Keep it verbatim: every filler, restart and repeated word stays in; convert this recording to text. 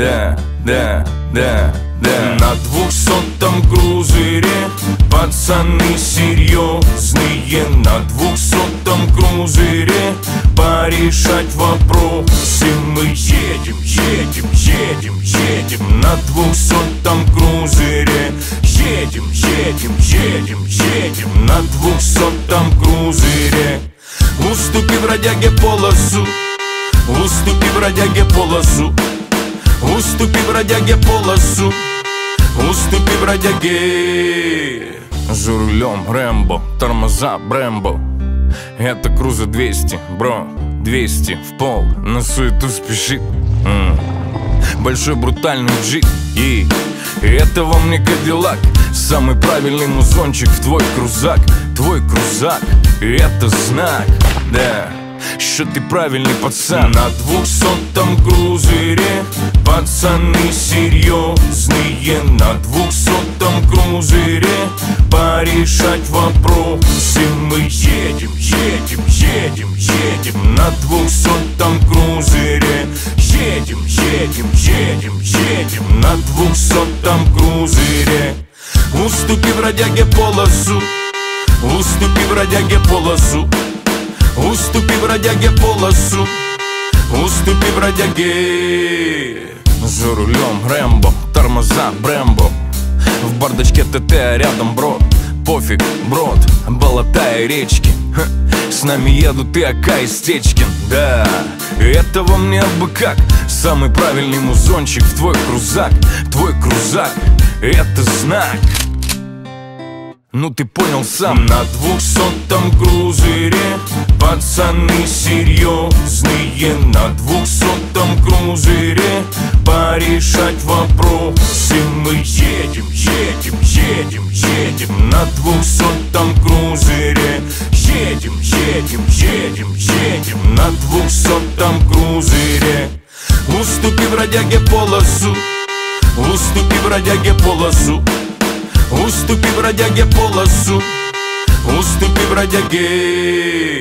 да, да, да, да. На двухсотом крузыре пацаны серьезные, на двухсотом крузыре порешать вопросы мы едем, едем, едем, едем. На двухсотом крузыре едем, едем, едем, едем. На двухсотом крузыре уступи бродяге полосу, уступи бродяге полосу, уступи бродяге полосу, уступи бродяге. За рулем Рэмбо, тормоза Брембо. Это круза двести, бро, двести в пол, на суету спешит. М-м. Большой брутальный джип, и это вам не кадиллак. Самый правильный музончик в твой крузак, твой крузак, это знак, да, что ты правильный пацан. На двухсотом крузыре пацаны серьезные, на двухсотом крузыре порешать вопросы мы едем, едем, едем, едем. На двухсотом крузыре едем, едем, едем, едем. На двухсотом крузыре уступи бродяге полосу, уступи бродяге полосу, уступи бродяге полосу, уступи бродяге. За рулем Рэмбо, тормоза Брембо. В бардачке ТТ, а рядом брод. Пофиг, брод, болотая речки. Ха. С нами едут и Ака, и Стечкин. Да, это вам не абы как. Самый правильный музончик в твой крузак, твой крузак, это знак. Ну ты понял сам. На двухсотом крузыре пацаны серьезные, на двухсотом крузыре порешать вопросы мы едем, едем, едем, едем. На двухсотом крузыре едем, едем, едем, едем. На двухсотом крузыре уступи бродяге полосу, уступи бродяге полосу, уступи бродяге полосу, уступи бродяге.